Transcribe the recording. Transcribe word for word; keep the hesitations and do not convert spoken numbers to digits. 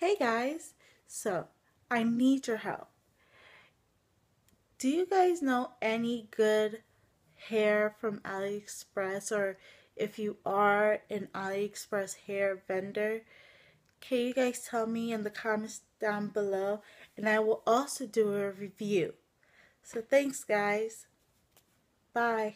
Hey guys, so I need your help. Do you guys know any good hair from AliExpress, or if you are an AliExpress hair vendor, can you guys tell me in the comments down below, and I will also do a review. So thanks guys, bye.